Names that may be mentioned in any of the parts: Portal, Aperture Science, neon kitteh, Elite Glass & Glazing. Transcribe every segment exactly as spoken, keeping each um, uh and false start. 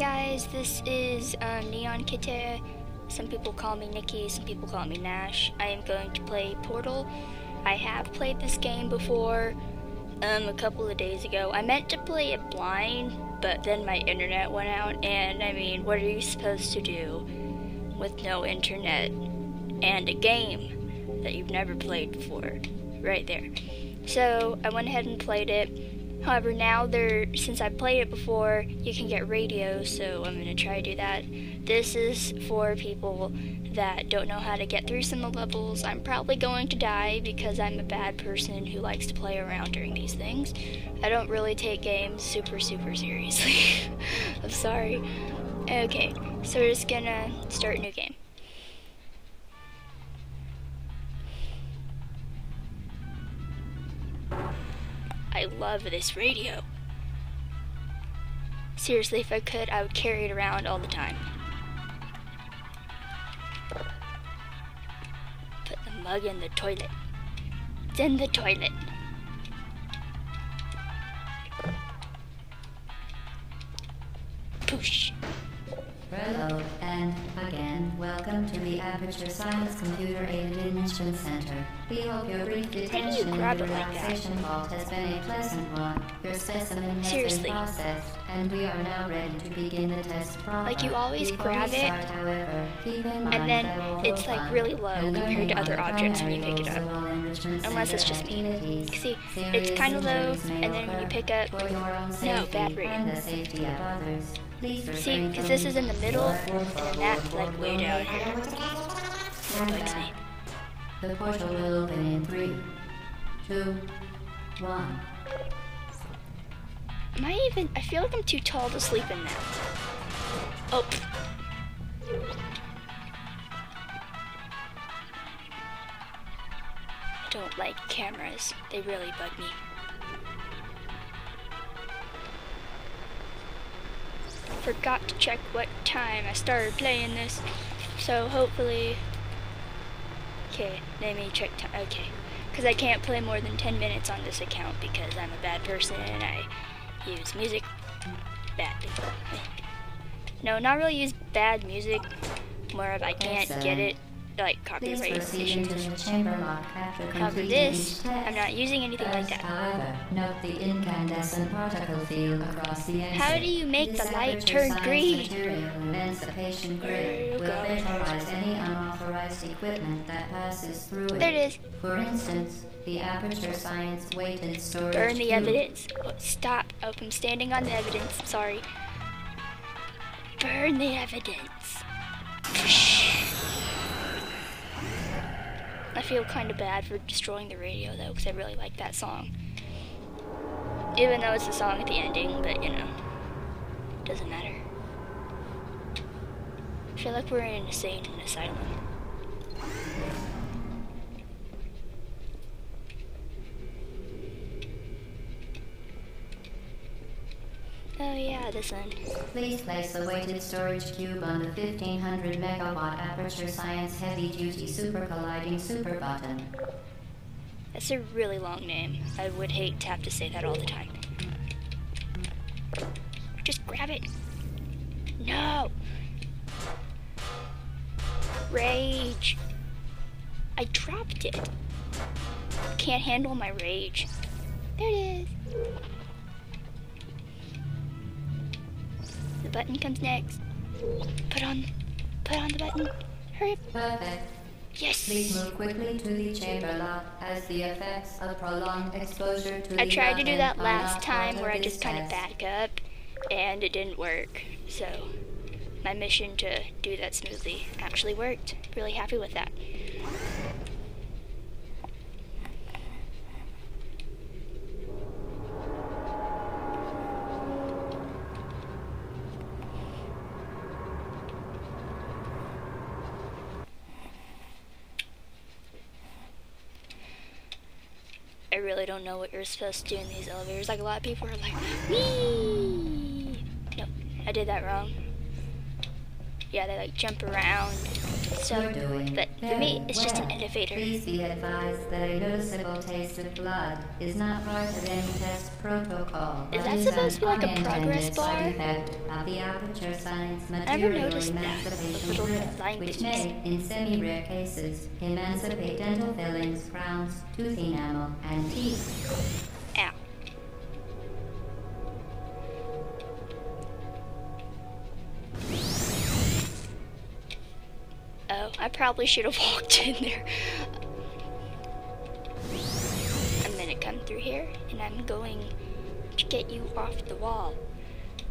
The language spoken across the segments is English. Hi guys, this is uh, Neon Kitteh. Some people call me Nikki, some people call me Nash. I am going to play Portal. I have played this game before, um, a couple of days ago. I meant to play it blind, but then my internet went out, and I mean, what are you supposed to do with no internet and a game that you've never played before? Right there. So I went ahead and played it. However, now there, since I played it before, you can get radio, so I'm gonna try to do that. This is for people that don't know how to get through some of the levels. I'm probably going to die because I'm a bad person who likes to play around during these things. I don't really take games super, super seriously. I'm sorry. Okay, so we're just gonna start a new game. I love this radio. Seriously, if I could, I would carry it around all the time. Put the mug in the toilet. It's in the toilet. Push. Hello, and again, welcome to the Aperture Science Computer-Aided Admission Center. We hope your brief detention and relaxation halt has been a pleasant one. Your specimen has been processed, and we are now ready to begin the test process. Like, you always grab it, and then it's like really low compared to other objects when you pick it up. Unless it's just me. See, it's kind of low, and then when you pick up, no, bad reading. See, because this is in the middle, and that's like way down here. Bugs me. The portal will open in three, two, one. Am I even? I feel like I'm too tall to sleep in now. Oh. I don't like cameras. They really bug me. Forgot to check what time I started playing this, so hopefully, okay, let me check time, okay, because I can't play more than ten minutes on this account because I'm a bad person and I use music badly. No, not really use bad music, more of I can't get it, like copyright issues. However, this, I'm not using anything like that. Note the incandescent particle field across the engine. How do you make the light turn green? There you go. There it is. For instance, the Aperture Science weighted storage. Burn the evidence. Oh, stop. Oh, I'm standing on the evidence. I'm sorry. Burn the evidence. I feel kind of bad for destroying the radio though, because I really like that song. Even though it's the song at the ending, but you know, doesn't matter. I feel like we're in an insane asylum. Oh yeah, this one. Please place the weighted storage cube on the fifteen hundred megawatt Aperture Science Heavy Duty Super Colliding Super Button. That's a really long name. I would hate to have to say that all the time. Just grab it. No! Rage. I dropped it. Can't handle my rage. There it is. The button comes next. Put on, put on the button. Hurry. Perfect. Yes. Please move quickly to the chamber lock as the effects of prolonged exposure to the I tried to do that last time where I just kind of back up, and it didn't work. So my mission to do that smoothly actually worked. Really happy with that. I really don't know what you're supposed to do in these elevators. Like, a lot of people are like, wee! Nope, I did that wrong. yeah, they like jump around. So, but for me, it's well. just an elevator. Please be advised that a noticeable taste of blood is not part of any test protocol. Is that supposed to be like a progress bar? Of the Aperture Science material emancipation group, which may, in semi-rare cases, emancipate dental fillings, crowns, tooth enamel, and teeth. Ow. Oh, I probably should have walked in there. I'm gonna come through here, and I'm going to get you off the wall.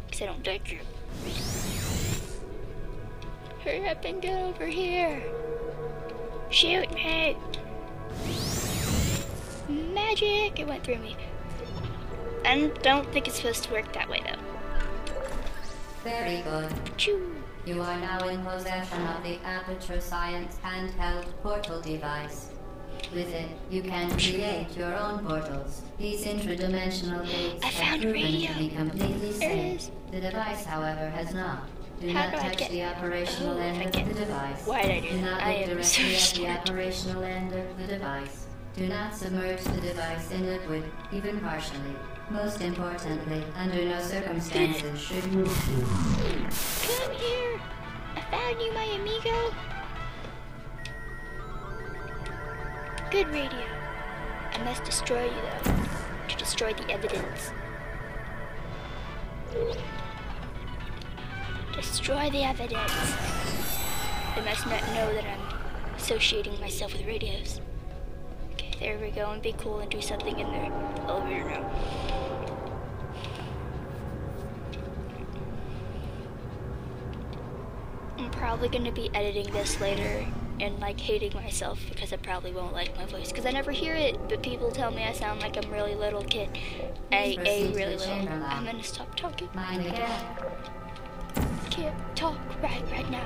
Because I don't like you. Hurry up and get over here. Shoot me. Magic! It went through me. I don't think it's supposed to work that way, though. Very good. Choo. You are now in possession of the Aperture Science handheld portal device. With it, you can create your own portals. These intradimensional gates have proven to be completely safe. The device, however, has not. Do How not do touch the operational oh, end of the device. Why did I do, do not I look directly so at the operational end of the device. Do not submerge the device in liquid, even partially. Most importantly, under no circumstances should you... Come here! I found you, my amigo! Good radio. I must destroy you, though, to destroy the evidence. Destroy the evidence! They must not know that I'm associating myself with radios. There we go, and be cool and do something in the elevator room. I'm probably gonna be editing this later and like hating myself because I probably won't like my voice because I never hear it, but people tell me I sound like I'm really little kid. I, a really little. I'm gonna stop talking. I can't talk right right now.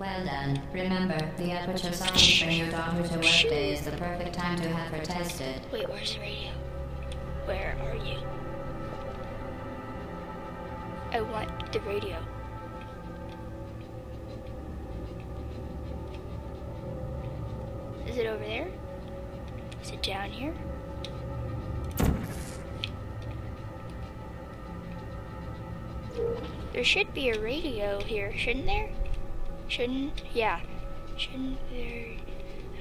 Well done. Remember, the Aperture Science for your daughter to work day is the perfect time to have her tested. Wait, where's the radio? Where are you? I want the radio. Is it over there? Is it down here? There should be a radio here, shouldn't there? Shouldn't, yeah, shouldn't there,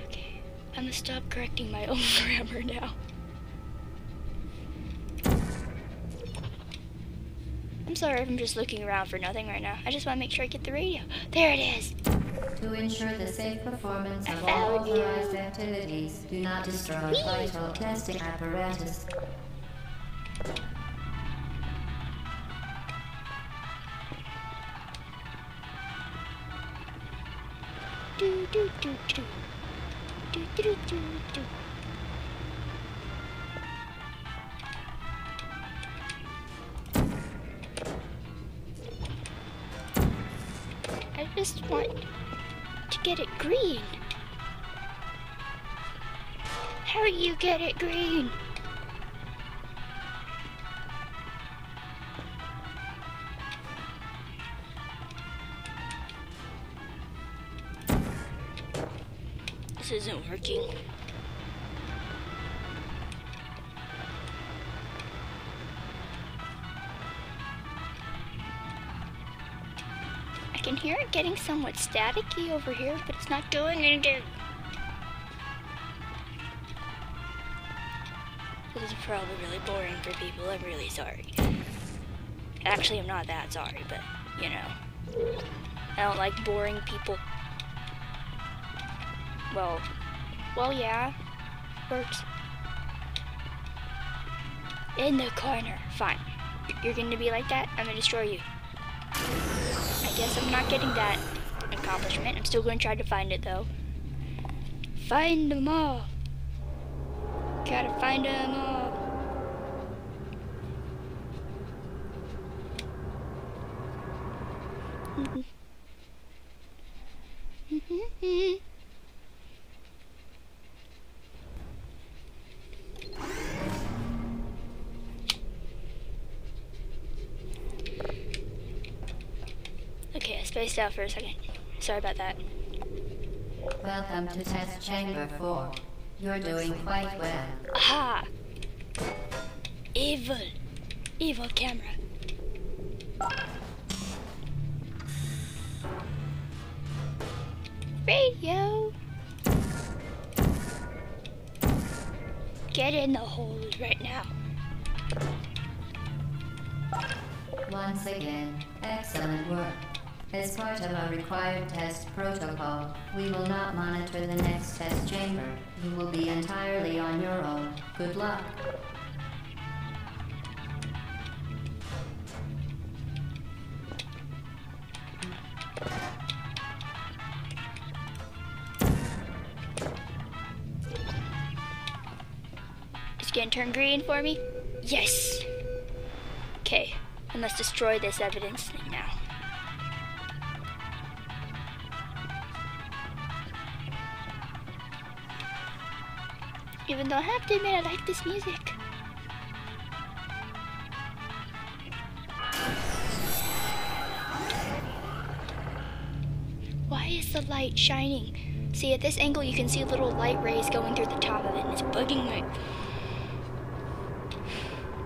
okay, I'm gonna stop correcting my own grammar now. I'm sorry if I'm just looking around for nothing right now. I just want to make sure I get the radio. There it is! To ensure the safe performance of all authorized activities, do not destroy vital testing apparatus. Do, do, do, do. Do, do, do, do, do. I just want to get it green. How do you get it green? This isn't working. I can hear it getting somewhat staticky over here, but it's not doing anything. This is probably really boring for people. I'm really sorry. Actually, I'm not that sorry, but you know, I don't like boring people. Well, well, yeah, works. In the corner, fine. You're gonna be like that? I'm gonna destroy you. I guess I'm not getting that accomplishment. I'm still gonna try to find it, though. Find them all. Gotta find them all. Mm-hmm. Mm-hmm. spaced out for a second. Sorry about that. Welcome to test chamber four. You're doing quite well. Aha! Evil. Evil camera. Radio! Get in the hole right now. Once again, excellent work. As part of our required test protocol, we will not monitor the next test chamber. You will be entirely on your own. Good luck. It's gonna turn green for me? Yes! Okay, I must destroy this evidence thing now. Even though I have to admit I like this music. Why is the light shining? See, at this angle you can see little light rays going through the top of it, and it's bugging me.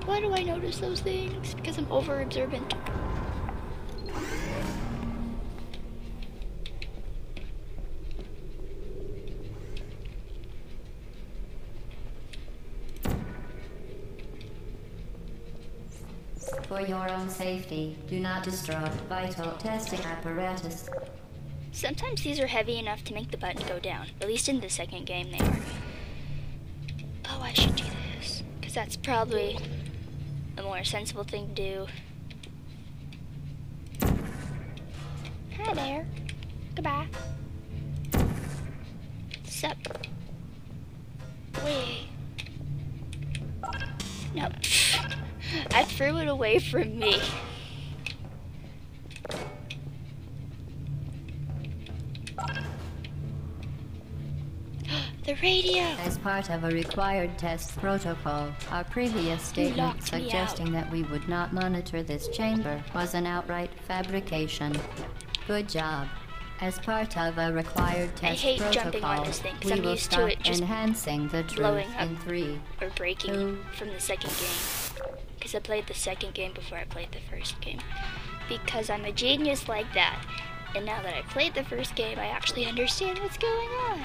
Why do I notice those things? Because I'm over-observant. For your own safety, do not destroy vital testing apparatus. Sometimes these are heavy enough to make the button go down. At least in the second game they are. Oh, I should do this, because that's probably a more sensible thing to do. Hi there. Goodbye. Sup. Wait. Nope. I threw it away from me. The radio! As part of a required test protocol, our previous statement suggesting that we would not monitor this chamber was an outright fabrication. Good job. As part of a required test protocol, we will stop enhancing the truth in three, or breaking from the second game. Because I played the second game before I played the first game. Because I'm a genius like that. And now that I played the first game, I actually understand what's going on.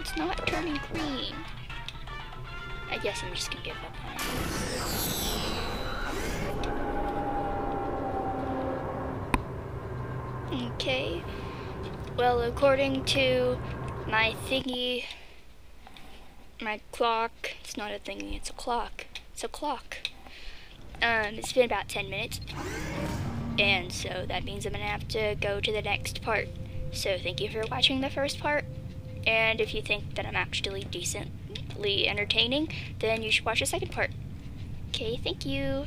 It's not turning green. I guess I'm just gonna give up on it. Okay. Well, according to my thingy, my clock, it's not a thingy, it's a clock, it's a clock. Um, it's been about ten minutes, and so that means I'm gonna have to go to the next part. So thank you for watching the first part, and if you think that I'm actually decently entertaining, then you should watch the second part. Okay, thank you.